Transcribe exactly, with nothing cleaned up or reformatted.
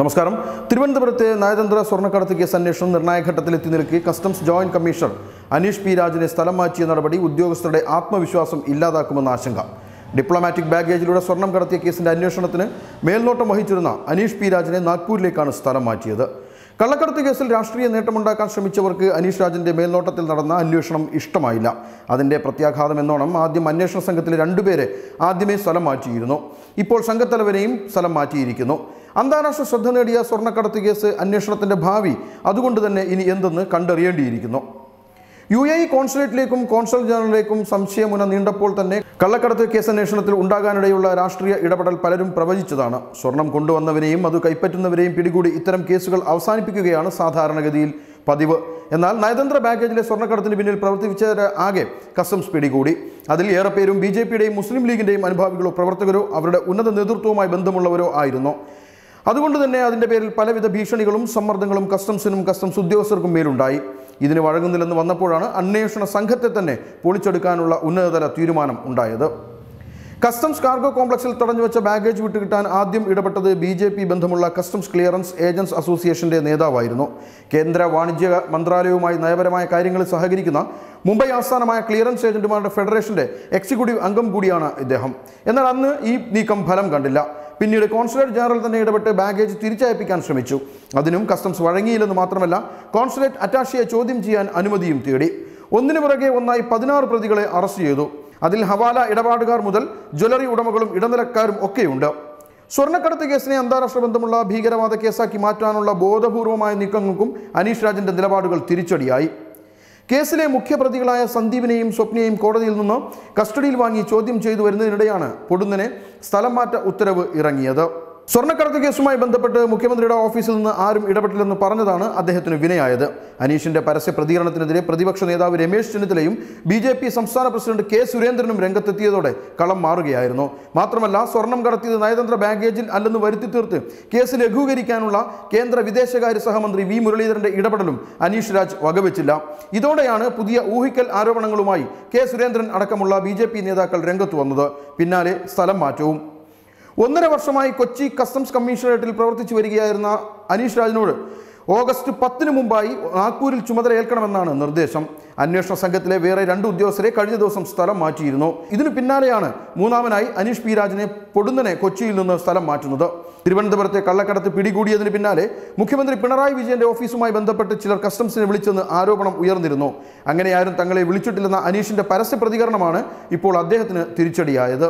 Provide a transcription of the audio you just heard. നമസ്കാരം. തിരുവനന്തപുരത്തെ നയതന്ത്ര സ്വർണ്ണക്കടത്ത് കേസ് അന്വേഷണം നിർണായക ഘട്ടത്തിലെത്തി നിൽക്കെ customs joint commissioner Aneesh P രാജിനെ സ്ഥലം മാറ്റിയ നടപടി ഉദ്യോഗസ്ഥരുടെ ആത്മവിശ്വാസം ഇല്ലാതാക്കുമെന്ന ആശങ്ക. ഡിപ്ലോമാറ്റിക് ബാഗേജിലൂടെ സ്വർണം കടത്തിയ കേസിന്റെ അന്വേഷണത്തിന് മേൽനോട്ടം വഹിച്ചിരുന്ന അനീഷ് പി രാജിനെ നാഗ്പൂരിലേക്കാണ് സ്ഥലം മാറ്റിയത്. കള്ളക്കടത്ത് കേസിൽ രാഷ്ട്രീയ നേട്ടമുണ്ടാക്കാൻ ശ്രമിച്ചവർക്ക് അനീഷ് രാജിന്റെ മേൽനോട്ടത്തിൽ നടന്ന അന്വേഷണം ഇഷ്ടമായില്ല. അതിന്റെ പ്രത്യാഘാതം എന്നോണം ആദ്യം അന്വേഷണ സംഘത്തിലെ രണ്ടുപേരെ ആദ്യമേ സ്ഥലം മാറ്റിയിരുന്നു. ഇപ്പോൾ സംഘത്തലവനെയും സ്ഥലം മാറ്റിയിരിക്കുന്നു. അന്താരാഷ്ട്ര ശ്രദ്ധ നേടിയ സ്വർണ്ണക്കടത്ത് കേസ് അന്വേഷണത്തിന്റെ ഭാവി അതുകൊണ്ട് തന്നെ ഇനി എന്തെന്ന് കണ്ടറിയേണ്ടിയിരിക്കുന്നു. യു എ ഇ കോൺസുലേറ്റിലേക്കും കോൺസൽ ജനറലിലേക്കും സംശയമുന നീണ്ടപ്പോൾ തന്നെ കള്ളക്കടത്ത് കേസ് അന്വേഷണത്തിൽ ഉണ്ടാകാനിടയുള്ള രാഷ്ട്രീയ ഇടപെടൽ പലരും പ്രവചിച്ചതാണ്. സ്വർണം കൊണ്ടുവന്നവരെയും അത് കൈപ്പറ്റുന്നവരെയും പിടികൂടി ഇത്തരം കേസുകൾ അവസാനിപ്പിക്കുകയാണ് സാധാരണഗതിയിൽ പതിവ്. എന്നാൽ നയതന്ത്ര ബാഗേജിലെ സ്വർണ്ണക്കടത്തിന് പിന്നിൽ പ്രവർത്തിച്ചവരെ ആകെ കസ്റ്റംസ് പിടികൂടി. അതിൽ ഏറെ പേരും ബി ജെ പിയുടെയും മുസ്ലിം ലീഗിൻ്റെയും അനുഭാവികളോ പ്രവർത്തകരോ അവരുടെ ഉന്നത നേതൃത്വവുമായി ബന്ധമുള്ളവരോ ആയിരുന്നു. അതുകൊണ്ട് തന്നെ അതിൻ്റെ പേരിൽ പലവിധ ഭീഷണികളും സമ്മർദ്ദങ്ങളും കസ്റ്റംസിനും കസ്റ്റംസ് ഉദ്യോഗസ്ഥർക്കും മേലുണ്ടായി. ഇതിന് വഴങ്ങുന്നില്ലെന്ന് വന്നപ്പോഴാണ് അന്വേഷണ സംഘത്തെ തന്നെ പൊളിച്ചെടുക്കാനുള്ള ഉന്നതതല തീരുമാനം ഉണ്ടായത്. കസ്റ്റംസ് കാർഗോ കോംപ്ലക്സിൽ തടഞ്ഞുവെച്ച ബാഗേജ് വിട്ടുകിട്ടാൻ ആദ്യം ഇടപെട്ടത് ബി ജെ പി ബന്ധമുള്ള കസ്റ്റംസ് ക്ലിയറൻസ് ഏജൻസ് അസോസിയേഷൻ്റെ നേതാവായിരുന്നു. കേന്ദ്ര വാണിജ്യ മന്ത്രാലയവുമായി നയപരമായ കാര്യങ്ങളിൽ സഹകരിക്കുന്ന മുംബൈ ആസ്ഥാനമായ ക്ലിയറൻസ് ഏജന്റുമാരുടെ ഫെഡറേഷൻ്റെ എക്സിക്യൂട്ടീവ് അംഗം കൂടിയാണ് ഇദ്ദേഹം. എന്നാൽ അന്ന് ഈ നീക്കം ഫലം കണ്ടില്ല. പിന്നീട് കോൺസുലേറ്റ് ജനറൽ തന്നെ ഇടപെട്ട് ബാഗേജ് തിരിച്ചയപ്പിക്കാൻ ശ്രമിച്ചു. അതിനും കസ്റ്റംസ് വഴങ്ങിയില്ലെന്ന് മാത്രമല്ല, കോൺസുലേറ്റ് അറ്റാഷിയെ ചോദ്യം ചെയ്യാൻ അനുമതിയും തേടി. ഒന്നിനു പുറകെ ഒന്നായി പതിനാറ് പ്രതികളെ അറസ്റ്റ് ചെയ്തു. അതിൽ ഹവാല ഇടപാടുകാർ മുതൽ ജ്വല്ലറി ഉടമകളും ഇടനിലക്കാരും ഒക്കെയുണ്ട്. സ്വർണ്ണക്കടത്ത് കേസിനെ അന്താരാഷ്ട്ര ബന്ധമുള്ള ഭീകരവാദ കേസാക്കി മാറ്റാനുള്ള ബോധപൂർവമായ നീക്കങ്ങൾക്കും അനീഷ് രാജിൻ്റെ നിലപാടുകൾ തിരിച്ചടിയായി. കേസിലെ മുഖ്യപ്രതികളായ സന്ദീപിനെയും സ്വപ്നയെയും കോടതിയിൽ നിന്ന് കസ്റ്റഡിയിൽ വാങ്ങി ചോദ്യം ചെയ്തു വരുന്നതിനിടെയാണ് പൊടുന്നനെ സ്ഥലം മാറ്റ ഉത്തരവ് ഇറങ്ങിയത്. സ്വർണ്ണക്കടത്ത് കേസുമായി ബന്ധപ്പെട്ട് മുഖ്യമന്ത്രിയുടെ ഓഫീസിൽ നിന്ന് ആരും ഇടപെട്ടില്ലെന്ന് പറഞ്ഞതാണ് അദ്ദേഹത്തിന് വിനയായത്. അനീഷിന്റെ പരസ്യ പ്രതികരണത്തിനെതിരെ പ്രതിപക്ഷ നേതാവ് രമേശ് ചെന്നിത്തലയും ബി ജെ പി സംസ്ഥാന പ്രസിഡന്റ് കെ സുരേന്ദ്രനും രംഗത്തെത്തിയതോടെ കളം മാറുകയായിരുന്നു. മാത്രമല്ല, സ്വർണം കടത്തിയത് നയതന്ത്ര ബാഗേജിൽ അല്ലെന്ന് വരുത്തി തീർത്ത് കേസ് ലഘൂകരിക്കാനുള്ള കേന്ദ്ര വിദേശകാര്യ സഹമന്ത്രി വി മുരളീധരന്റെ ഇടപെടലും അനീഷ് രാജ് വകവെച്ചില്ല. ഇതോടെയാണ് പുതിയ ഊഹിക്കൽ ആരോപണങ്ങളുമായി കെ സുരേന്ദ്രൻ അടക്കമുള്ള ബി ജെ പി നേതാക്കൾ രംഗത്ത് വന്നത്. പിന്നാലെ സ്ഥലം മാറ്റവും. ഒന്നര വർഷമായി കൊച്ചി കസ്റ്റംസ് കമ്മീഷണറേറ്റിൽ പ്രവർത്തിച്ചു വരികയായിരുന്ന അനീഷ് രാജിനോട് ഓഗസ്റ്റ് പത്തിന് മുമ്പായി നാഗ്പൂരിൽ ചുമതല ഏൽക്കണമെന്നാണ് നിർദ്ദേശം. അന്വേഷണ സംഘത്തിലെ വേറെ രണ്ട് ഉദ്യോഗസ്ഥരെ കഴിഞ്ഞ ദിവസം സ്ഥലം മാറ്റിയിരുന്നു. ഇതിനു പിന്നാലെയാണ് മൂന്നാമനായി അനീഷ് പി രാജിനെ പൊടുന്നനെ കൊച്ചിയിൽ നിന്ന് സ്ഥലം മാറ്റുന്നത്. തിരുവനന്തപുരത്തെ കള്ളക്കടത്ത് പിടികൂടിയതിന് പിന്നാലെ മുഖ്യമന്ത്രി പിണറായി വിജയന്റെ ഓഫീസുമായി ബന്ധപ്പെട്ട് ചിലർ കസ്റ്റംസിനെ വിളിച്ചെന്ന് ആരോപണം ഉയർന്നിരുന്നു. അങ്ങനെയാരും തങ്ങളെ വിളിച്ചിട്ടില്ലെന്ന അനീഷിന്റെ പരസ്യ പ്രതികരണമാണ് ഇപ്പോൾ അദ്ദേഹത്തിന് തിരിച്ചടിയായത്.